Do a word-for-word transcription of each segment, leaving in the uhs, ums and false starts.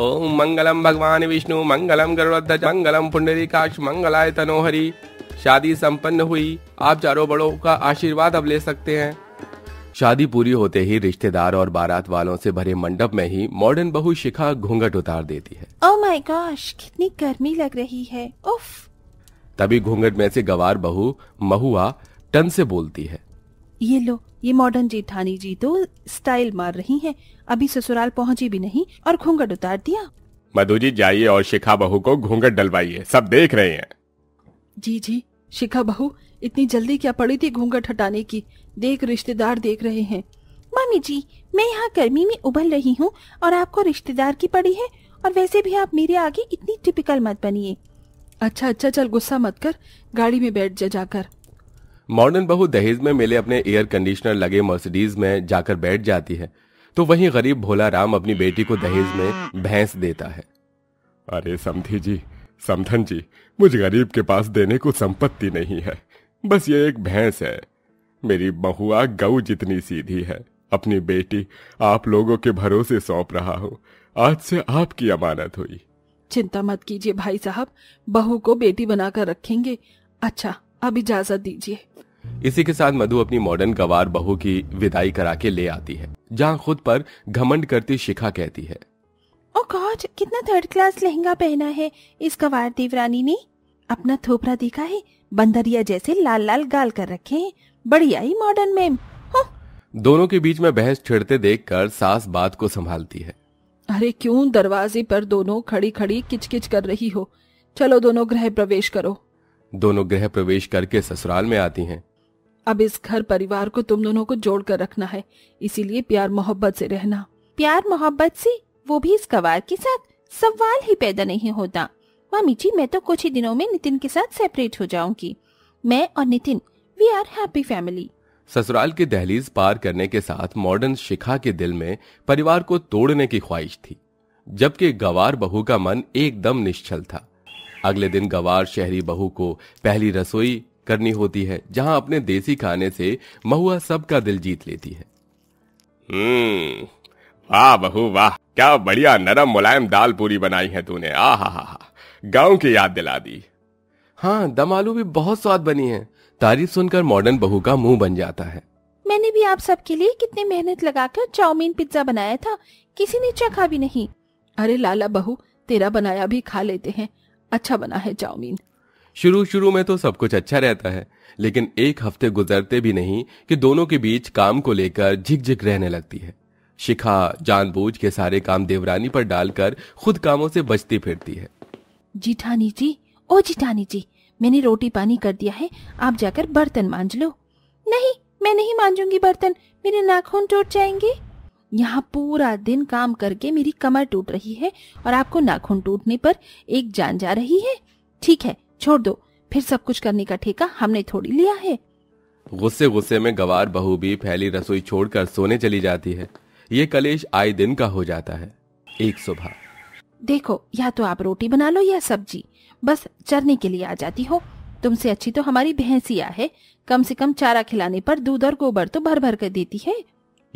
ओम मंगलम भगवान विष्णु मंगलम गरुड़ध्वज मंगलम पुंडरीकाक्ष मंगलाय तनोहरि। शादी संपन्न हुई, आप चारों बड़ों का आशीर्वाद अब ले सकते हैं। शादी पूरी होते ही रिश्तेदार और बारात वालों से भरे मंडप में ही मॉडर्न बहू शिखा घूंघट उतार देती है। ओह माय गॉश, कितनी गर्मी लग रही है, उफ। तभी घूंघट में से गवार बहू महुआ टन से बोलती है, ये लो, ये मॉडर्न जेठानी जी तो स्टाइल मार रही हैं, अभी ससुराल पहुँची भी नहीं और घूंघट उतार दिया। मधु जी जाइए और शिखा बहू को घूंघट डलवाइए, सब देख रहे हैं। जी जी शिखा बहू, इतनी जल्दी क्या पड़ी थी घूंघट हटाने की, देख रिश्तेदार देख रहे हैं। मामी जी, मैं यहाँ गर्मी में उबल रही हूँ और आपको रिश्तेदार की पड़ी है, और वैसे भी आप मेरे आगे इतनी टिपिकल मत बनिए। अच्छा अच्छा, चल गुस्सा मत कर, गाड़ी में बैठ जा जाकर। मॉडर्न बहू दहेज में मिले अपने एयर कंडीशनर लगे मर्सिडीज में जाकर बैठ जाती है, तो वहीं गरीब भोलाराम अपनी बेटी को दहेज में भैंस देता है। अरे समधी जी, समधन जी, मुझ गरीब के पास देने को संपत्ति नहीं है, बस ये एक भैंस है। मेरी महुआ गऊ जितनी सीधी है, अपनी बेटी आप लोगों के भरोसे सौंप रहा हूँ, आज से आपकी अमानत हुई। चिंता मत कीजिए भाई साहब, बहू को बेटी बनाकर रखेंगे। अच्छा, अब इजाजत दीजिए। इसी के साथ मधु अपनी मॉडर्न गवार बहू की विदाई करा के ले आती है, जहाँ खुद पर घमंड करती शिखा कहती है, ओ गॉड, कितना थर्ड क्लास लहंगा पहना है इस गवार देवरानी ने, अपना थोपरा देखा है, बंदरिया जैसे लाल लाल गाल कर रखे हैं, बड़ी आई मॉडर्न मैम। दोनों के बीच में बहस छिड़ते देखकर सास बात को संभालती है। अरे क्यों दरवाजे पर दोनों खड़ी खड़ी किचकिच कर रही हो, चलो दोनों गृह प्रवेश करो। दोनों गृह प्रवेश करके ससुराल में आती हैं। अब इस घर परिवार को तुम दोनों को जोड़ कर रखना है, इसीलिए प्यार मोहब्बत से रहना। प्यार मोहब्बत से, वो भी इस गवार के साथ, सवाल ही पैदा नहीं होता। मामी जी, मैं तो कुछ ही दिनों में नितिन के साथ सेपरेट हो जाऊंगी। मैं और Nitin, we are happy family. ससुराल की दहलीज पार करने के साथ मॉडर्न शिखा के दिल में परिवार को तोड़ने की ख्वाहिश थी, जबकि गवार बहू का मन एकदम निश्चल था। अगले दिन गवार शहरी बहू को पहली रसोई करनी होती है, जहां अपने देसी खाने से महुआ सबका दिल जीत लेती है। हम्म, वाह बहू वाह, क्या बढ़िया नरम मुलायम दाल पूरी बनाई है तूने, आहाहा, गाँव की याद दिला दी। हाँ, दम आलू भी बहुत स्वाद बनी है। तारीफ सुनकर मॉडर्न बहू का मुंह बन जाता है। मैंने भी आप सबके लिए कितने मेहनत लगाकर चाउमीन पिज्जा बनाया था, किसी ने चखा भी नहीं। अरे लाला बहू, तेरा बनाया भी खा लेते हैं, अच्छा बना है चाउमीन। शुरू शुरू में तो सब कुछ अच्छा रहता है, लेकिन एक हफ्ते गुजरते भी नहीं कि दोनों के बीच काम को लेकर झिकझिक रहने लगती है। शिखा जानबूझ के सारे काम देवरानी पर डालकर खुद कामों से बचती फिरती है। जीठानी जी, ओ जीठानी जी, मैंने रोटी पानी कर दिया है, आप जाकर बर्तन मांज लो। नहीं, मैं नहीं मांजूंगी बर्तन, मेरे नाखून टूट जाएंगे। यहाँ पूरा दिन काम करके मेरी कमर टूट रही है और आपको नाखून टूटने पर एक जान जा रही है। ठीक है, छोड़ दो, फिर सब कुछ करने का ठेका हमने थोड़ी लिया है। गुस्से गुस्से में गवार बहू भी फैली रसोई छोड़कर सोने चली जाती है। ये कलेश आए दिन का हो जाता है। एक सुबह, देखो, या तो आप रोटी बना लो या सब्जी, बस चरने के लिए आ जाती हो। तुमसे अच्छी तो हमारी भैंसिया है, कम से कम चारा खिलाने पर दूध और गोबर तो भर भर कर देती है।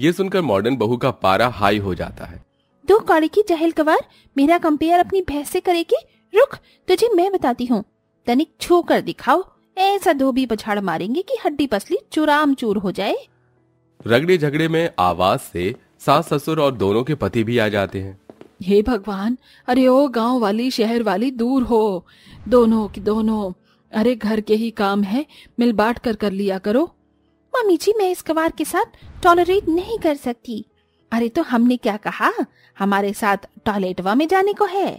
ये सुनकर मॉडर्न बहू का पारा हाई हो जाता है। दो कौड़ी की जहल कवार, मेरा कंपेयर अपनी भैंस से करेगी? रुक, तुझे मैं बताती हूँ, तनिक छू कर दिखाओ, ऐसा धोबी पछाड़ मारेंगे कि हड्डी पसली चूराम चूर हो जाए। रगड़े झगड़े में आवाज से सास ससुर और दोनों के पति भी आ जाते हैं। हे भगवान, अरे ओ गांव वाली शहर वाली दूर हो, दोनों की दोनों, अरे घर के ही काम है, मिल बांट कर कर लिया करो। मामी जी, मैं इस गवार के साथ टॉलरेट नहीं कर सकती। अरे तो हमने क्या कहा, हमारे साथ टॉयलेटवा में जाने को है?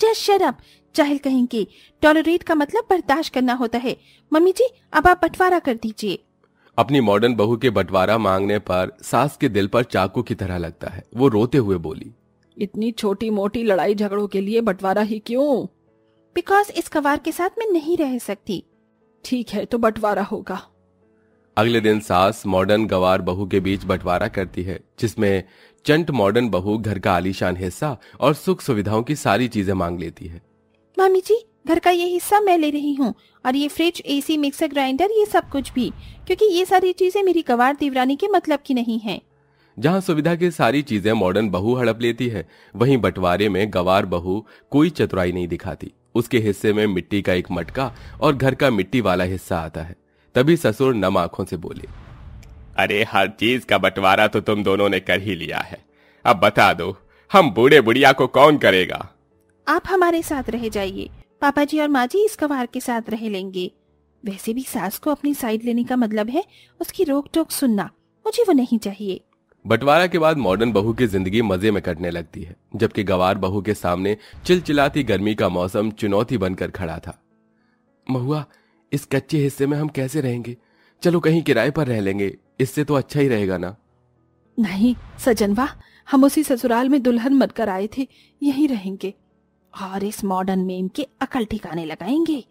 जस्ट शट अप, चहल कहेंगे। टॉलरेट का मतलब बर्दाश्त करना होता है। मम्मी जी, अब आप बंटवारा कर दीजिए। अपनी मॉडर्न बहू के बंटवारा मांगने पर सास के दिल पर चाकू की तरह लगता है। वो रोते हुए बोली, इतनी छोटी मोटी लड़ाई झगड़ों के लिए बंटवारा ही क्यों? बिकॉज इस गवार के साथ मैं नहीं रह सकती। ठीक है, तो बंटवारा होगा। अगले दिन सास मॉडर्न गवार बहू के बीच बंटवारा करती है, जिसमें चंट मॉडर्न बहू घर का आलीशान हिस्सा और सुख सुविधाओं की सारी चीजें मांग लेती है। मामी जी, घर का ये हिस्सा मैं ले रही हूँ, और ये फ्रिज, एसी, मिक्सर ग्राइंडर, ये सब कुछ भी, क्योंकि ये सारी चीजें मेरी गवार देवरानी के मतलब की नहीं है। जहां सुविधा की सारी चीजें मॉडर्न बहू हड़प लेती है, वहीं बंटवारे में गवार बहू कोई चतुराई नहीं दिखाती। उसके हिस्से में मिट्टी का एक मटका और घर का मिट्टी वाला हिस्सा आता है। तभी ससुर नम आंखों से बोले, अरे हर चीज का बंटवारा तो तुम दोनों ने कर ही लिया है, अब बता दो हम बूढ़े बुढ़िया को कौन करेगा? आप हमारे साथ रह जाइए, पापा जी और माँ जी इस गवार के साथ रह लेंगे। वैसे भी सास को अपनी साइड लेने का मतलब है उसकी रोक टोक सुनना, मुझे वो नहीं चाहिए। बंटवारा के बाद मॉडर्न बहू की जिंदगी मजे में कटने लगती है, जबकि गवार बहू के सामने चिलचिलाती गर्मी का मौसम चुनौती बनकर खड़ा था। महुआ, इस कच्चे हिस्से में हम कैसे रहेंगे? चलो कहीं किराए पर रह लेंगे, इससे तो अच्छा ही रहेगा ना। नहीं सजनवा, हम उसी ससुराल में दुल्हन बनकर आए थे, यहीं रहेंगे और इस मॉडर्न मेम के अकल ठिकाने लगाएंगे।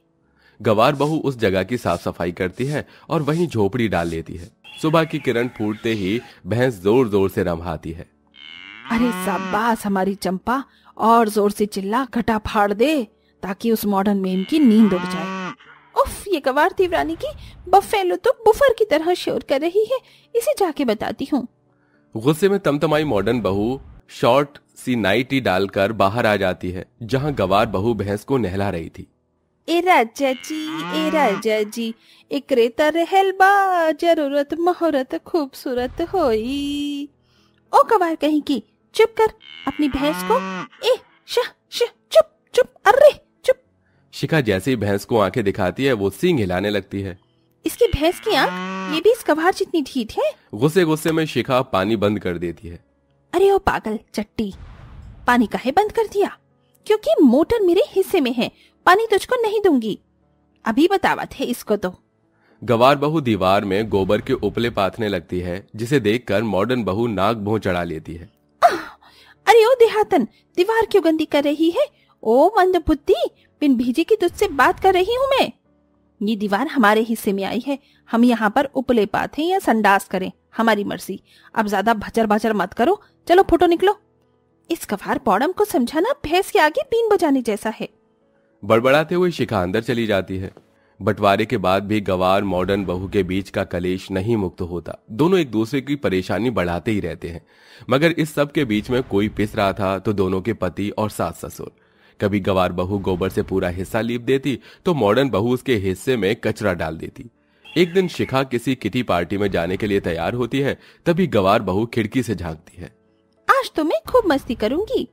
गवार बहू उस जगह की साफ सफाई करती है और वहीं झोपड़ी डाल लेती है। सुबह की किरण फूटते ही भैंस जोर जोर से रम्हाती है। अरे शाबाश हमारी चंपा, और जोर से चिल्ला, घटा फाड़ दे ताकि उस मॉडर्न मेम की नींद उड़ जाए। उफ, ये गवार तीवरानी की बफेलो तो बुफर की तरह शोर कर रही है, इसे जाके बताती हूँ। गुस्से में तमतमाई मॉडर्न बहू शॉर्ट सी नाइटी डालकर बाहर आ जाती है, जहाँ गवार बहू भैंस को नहला रही थी। ए राजा जी, ए राजा जी, एक रेता रहलबा, जरूरत मुहूर्त खूबसूरत होई। ओ गवार कहीं की, चुप कर अपनी भैंस को। ए शह शह, चुप चुप, अरे चुप। शिखा जैसे ही भैंस को आंखें दिखाती है, वो सींग हिलाने लगती है। इसकी भैंस की आंख ये भी इस गवार जितनी ढीठ है। गुस्से गुस्से में शिखा पानी बंद कर देती है। अरे ओ पागल चट्टी, पानी काहे बंद कर दिया? क्योंकि मोटर मेरे हिस्से में है, पानी तुझको नहीं दूंगी, अभी बतावा थे इसको तो। गवार बहू दीवार में गोबर के उपले पाथने लगती है, जिसे देखकर मॉडर्न बहू नाक भौं चढ़ा लेती है। अरे ओ देहातन, दीवार क्यों गंदी कर रही है? ओ मंदबुद्धि, बिन भीजे की तुझसे बात कर रही हूँ मैं। ये दीवार हमारे हिस्से में आई है, हम यहाँ पर उपले पाथे या संडास करें, हमारी मर्जी। अब ज्यादा भचर भचर मत करो, चलो फुटो निकलो। इस गवार पौड़म को समझाना भैंस के आगे बीन बजाने जैसा है। बड़बड़ाते हुए शिखा अंदर चली जाती है। बंटवारे के बाद भी गवार मॉडर्न बहू के बीच का कलेश नहीं मुक्त होता। दोनों एक दूसरे की परेशानी बढ़ाते ही रहते हैं, मगर इस सब के बीच में कोई पिस रहा था तो दोनों के पति और सास ससुर। कभी गवार बहू गोबर से पूरा हिस्सा लीप देती तो मॉडर्न बहू उसके हिस्से में कचरा डाल देती। एक दिन शिखा किसी किटी पार्टी में जाने के लिए तैयार होती है, तभी गवार बहू खिड़की से झांकती है। आज तो मैं खूब मस्ती करूंगी,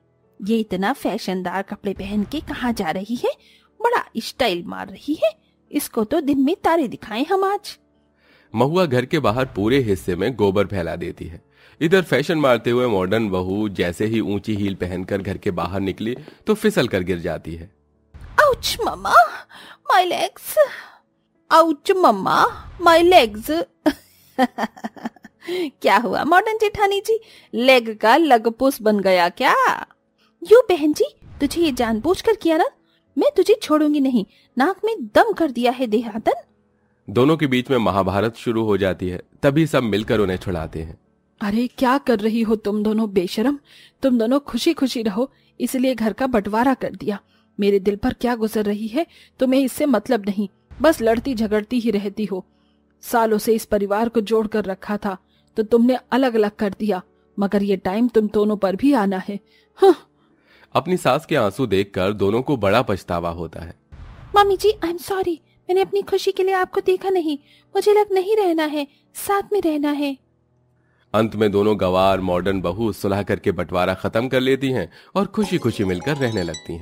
ये इतना फैशनदार कपड़े पहन के कहाँ जा रही है, बड़ा स्टाइल मार रही है, इसको तो दिन में तारे दिखाएं हम आज। महुआ घर के बाहर पूरे हिस्से में गोबर फैला देती है। इधर फैशन मारते हुए मॉडर्न बहू जैसे ही ऊंची हील पहनकर घर के बाहर निकली तो फिसल कर गिर जाती है। Ouch mamma, my legs, ouch mamma, my legs. क्या हुआ मॉडर्न जेठानी जी, लेग का लगपुस बन गया क्या? यो बहन जी, तुझे ये जानबूझकर किया ना, मैं तुझे छोड़ूंगी नहीं, नाक में दम कर दिया है देहातन। दोनों के बीच में महाभारत शुरू हो जाती है, तभी सब मिलकर उन्हें छुड़ाते हैं। अरे क्या कर रही हो तुम दोनों बेशरम, तुम दोनों खुशी खुशी रहो, इसलिए घर का बंटवारा कर दिया। मेरे दिल पर क्या गुजर रही है तुम्हें इससे मतलब नहीं, बस लड़ती झगड़ती ही रहती हो। सालों से इस परिवार को जोड़ कर रखा था तो तुमने अलग अलग कर दिया, मगर ये टाइम तुम दोनों पर भी आना है। अपनी सास के आंसू देखकर दोनों को बड़ा पछतावा होता है। Mummy ji I am sorry, मैंने अपनी खुशी के लिए आपको देखा नहीं, मुझे लग नहीं रहना है, साथ में रहना है। अंत में दोनों गवार मॉडर्न बहू सुलह करके बंटवारा खत्म कर लेती हैं और खुशी खुशी मिलकर रहने लगती हैं।